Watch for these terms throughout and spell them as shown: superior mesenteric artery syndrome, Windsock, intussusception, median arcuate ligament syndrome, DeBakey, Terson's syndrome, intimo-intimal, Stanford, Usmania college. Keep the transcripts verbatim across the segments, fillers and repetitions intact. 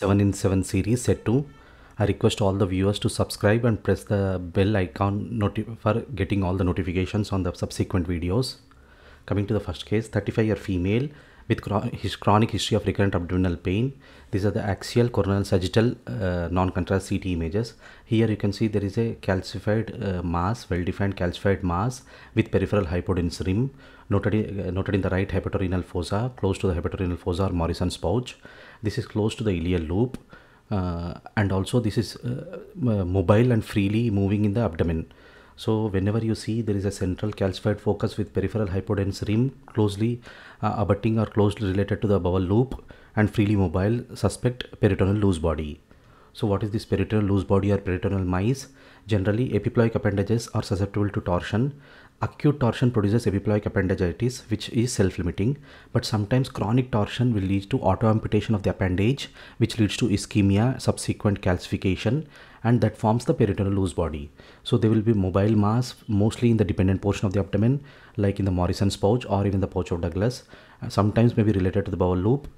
seven in seven series set to. I request all the viewers to subscribe and press the bell icon for getting all the notifications on the subsequent videos. Coming to the first case, thirty-five year female with his chronic history of recurrent abdominal pain. These are the axial, coronal, sagittal uh, non-contrast C T images. Here you can see there is a calcified uh, mass, well-defined calcified mass with peripheral hypodense rim, noted, uh, noted in the right hepatorenal fossa, close to the hepatorenal fossa or Morrison's pouch. This is close to the ileal loop. Uh, and also this is uh, mobile and freely moving in the abdomen. So whenever you see there is a central calcified focus with peripheral hypodense rim closely uh, abutting or closely related to the bowel loop and freely mobile, suspect peritoneal loose body. So what is this peritoneal loose body or peritoneal mice? Generally epiploic appendages are susceptible to torsion. Acute torsion produces epiploic appendagitis, which is self-limiting, but sometimes chronic torsion will lead to auto-amputation of the appendage, which leads to ischemia, subsequent calcification, and that forms the peritoneal loose body. So there will be mobile mass mostly in the dependent portion of the abdomen, like in the Morrison's pouch or even the pouch of Douglas, sometimes may be related to the bowel loop,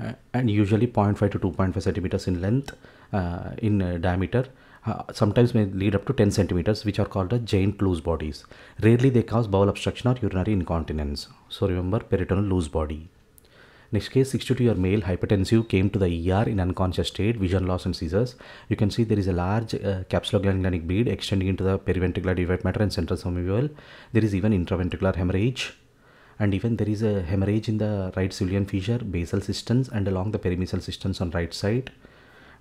uh, and usually zero point five to two point five centimeters in length, uh, in uh, diameter. Uh, sometimes may lead up to ten centimeters, which are called as giant loose bodies. Rarely they cause bowel obstruction or urinary incontinence. So remember, peritoneal loose body. Next case, sixty-two year male, hypertensive, came to the E R in unconscious state, vision loss and seizures. You can see there is a large uh, capsuloganglionic bead extending into the periventricular deviate mater and central submural. There is even intraventricular hemorrhage, and even there is a hemorrhage in the right civilian fissure, basal cisterns, and along the perimesal cisterns on right side.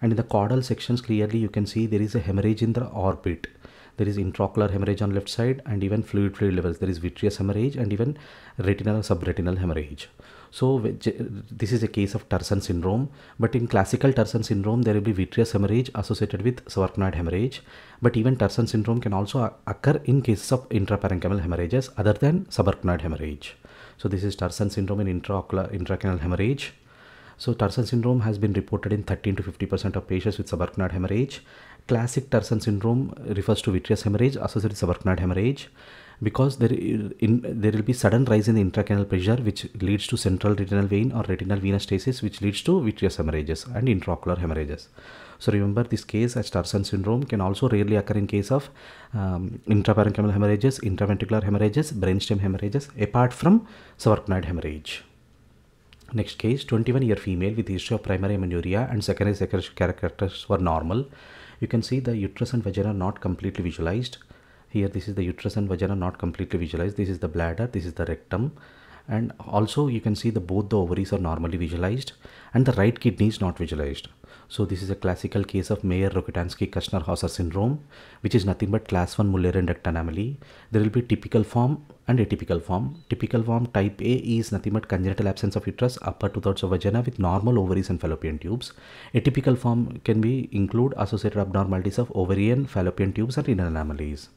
And in the caudal sections, clearly you can see there is a hemorrhage in the orbit. There is intraocular hemorrhage on left side, and even fluid fluid levels. There is vitreous hemorrhage and even retinal or subretinal hemorrhage. So this is a case of Terson's syndrome. But in classical Terson's syndrome, there will be vitreous hemorrhage associated with subarachnoid hemorrhage. But even Terson's syndrome can also occur in cases of intraparenchymal hemorrhages other than subarachnoid hemorrhage. So this is Terson's syndrome in intraocular intracanal hemorrhage. So Terson's syndrome has been reported in thirteen to fifty percent of patients with subarachnoid hemorrhage. Classic Terson's syndrome refers to vitreous hemorrhage associated with subarachnoid hemorrhage, because there, in, there will be sudden rise in the intracanal pressure, which leads to central retinal vein or retinal venous stasis, which leads to vitreous hemorrhages and intraocular hemorrhages. So remember, this case as Terson's syndrome can also rarely occur in case of um, intraparenchymal hemorrhages, intraventricular hemorrhages, brainstem hemorrhages, apart from subarachnoid hemorrhage. Next case, twenty-one year female with history of primary amenorrhea and secondary secretion characteristics were normal. You can see the uterus and vagina not completely visualized. Here this is the uterus and vagina not completely visualized. This is the bladder, this is the rectum, and also you can see the both the ovaries are normally visualized and the right kidney is not visualized. So this is a classical case of Mayer Rokitansky Küschner Hauser syndrome, which is nothing but class one Mullerian duct anomaly. There will be typical form and atypical form. Typical form type A is nothing but congenital absence of uterus, upper two-thirds of vagina with normal ovaries and fallopian tubes. Atypical form can be include associated abnormalities of ovarian, fallopian tubes and renal anomalies.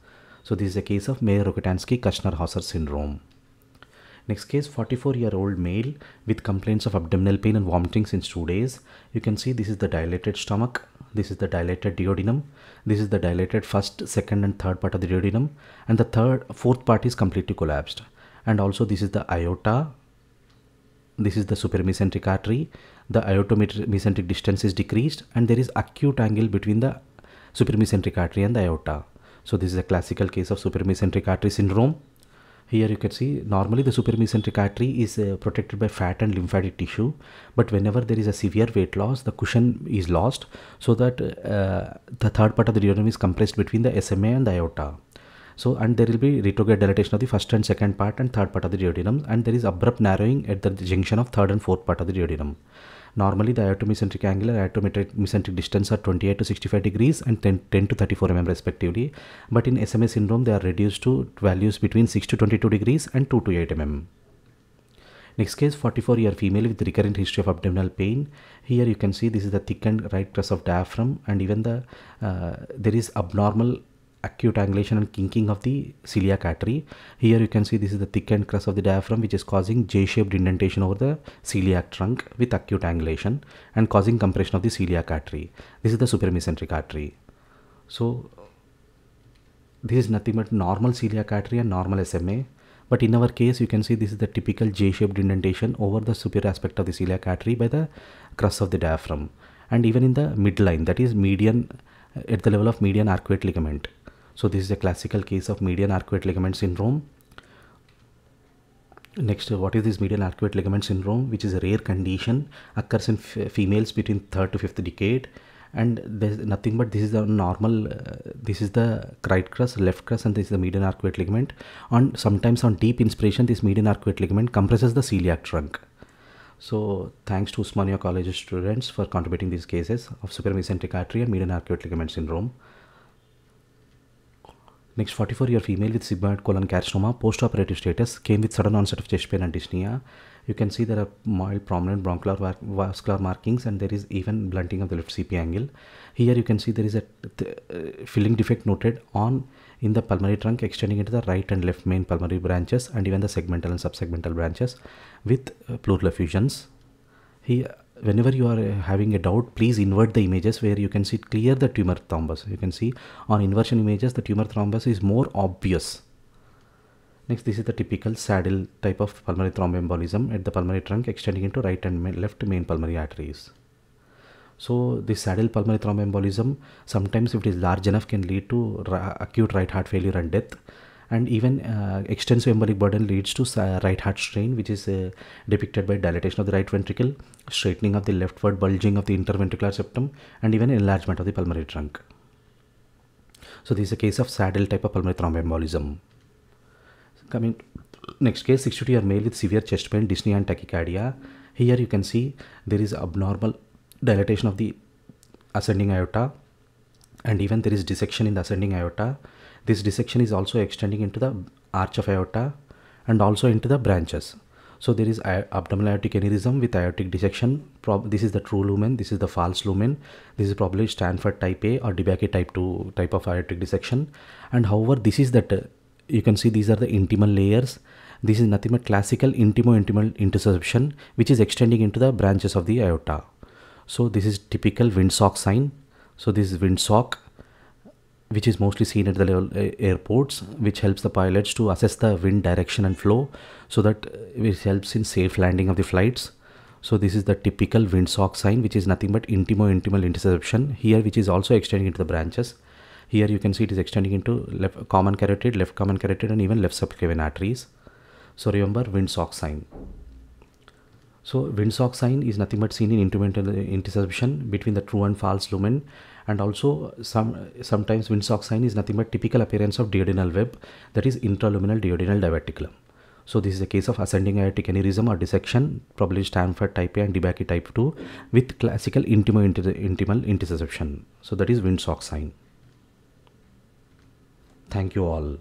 So this is a case of Mayer Rokitansky Küschner Hauser syndrome. Next case, forty-four year old male with complaints of abdominal pain and vomiting since two days. You can see this is the dilated stomach, this is the dilated duodenum, this is the dilated first, second and third part of the duodenum, and the third, fourth part is completely collapsed. And also this is the aorta, this is the superior mesenteric artery, the aortomesenteric distance is decreased, and there is acute angle between the superior mesenteric artery and the aorta. So this is a classical case of superior mesenteric artery syndrome. Here you can see normally the superior mesenteric artery is uh, protected by fat and lymphatic tissue, but whenever there is a severe weight loss, the cushion is lost, so that uh, the third part of the duodenum is compressed between the S M A and the aorta. So and there will be retrograde dilatation of the first and second part and third part of the duodenum, and there is abrupt narrowing at the junction of third and fourth part of the duodenum. Normally the aortomesenteric angle and aortomesenteric distance are twenty-eight to sixty-five degrees and ten to thirty-four millimeters respectively, but in S M A syndrome they are reduced to values between six to twenty-two degrees and two to eight millimeters. Next case, forty-four year female with recurrent history of abdominal pain. Here you can see this is the thickened right crest of diaphragm, and even the uh, there is abnormal acute angulation and kinking of the celiac artery. Here you can see this is the thickened crest of the diaphragm, which is causing J-shaped indentation over the celiac trunk with acute angulation and causing compression of the celiac artery. This is the superior mesenteric artery. So this is nothing but normal celiac artery and normal S M A. But in our case, you can see this is the typical J-shaped indentation over the superior aspect of the celiac artery by the crest of the diaphragm. and even in the midline, that is median, at the level of median arcuate ligament. So this is a classical case of median arcuate ligament syndrome. Next, what is this median arcuate ligament syndrome, which is a rare condition, occurs in females between third to fifth decade, and there is nothing but this is the normal, uh, this is the right crus, left crus, and this is the median arcuate ligament. On sometimes on deep inspiration, this median arcuate ligament compresses the celiac trunk. So thanks to Usmania College students for contributing these cases of superior mesenteric artery and median arcuate ligament syndrome. Next, forty-four year female with sigmoid colon carcinoma, postoperative status, came with sudden onset of chest pain and dyspnea. You can see there are mild prominent bronchial vascular markings, and there is even blunting of the left C P angle. Here you can see there is a filling defect noted on in the pulmonary trunk, extending into the right and left main pulmonary branches and even the segmental and subsegmental branches with pleural effusions. Here, whenever you are having a doubt, please invert the images where you can see clear the tumor thrombus. You can see on inversion images the tumor thrombus is more obvious. Next, this is the typical saddle type of pulmonary thromboembolism at the pulmonary trunk extending into right and left main pulmonary arteries. So this saddle pulmonary thromboembolism, sometimes if it is large enough, can lead to acute right heart failure and death. And even uh, extensive embolic burden leads to uh, right heart strain, which is uh, depicted by dilatation of the right ventricle, straightening of the leftward bulging of the interventricular septum, and even enlargement of the pulmonary trunk. So this is a case of saddle type of pulmonary thromboembolism. Coming to next case, sixty-two year male with severe chest pain, dyspnea and tachycardia. Here you can see there is abnormal dilatation of the ascending aorta, and even there is dissection in the ascending aorta. This dissection is also extending into the arch of aorta and also into the branches. So there is abdominal aortic aneurysm with aortic dissection. This is the true lumen. This is the false lumen. This is probably Stanford type A or DeBakey type two type of aortic dissection. And however, this is that uh, you can see these are the intimal layers. This is nothing but classical intimo-intimal intussusception, which is extending into the branches of the aorta. So this is typical Windsock sign. So this is Windsock, which is mostly seen at the level uh, airports, which helps the pilots to assess the wind direction and flow, so that uh, it helps in safe landing of the flights. So this is the typical Windsock sign, which is nothing but intimo-intimal intussusception here, which is also extending into the branches. Here you can see it is extending into left common carotid, left common carotid, and even left subclavian arteries. So remember Windsock sign. So Windsock sign is nothing but seen in intimo-intimal intussusception between the true and false lumen. And also some sometimes Windsock sign is nothing but typical appearance of duodenal web, that is intraluminal duodenal diverticulum. So this is a case of ascending aortic aneurysm or dissection, probably Stanford type A and DeBakey type two, with classical intimo-intimal intussusception. So that is Windsock sign. Thank you all.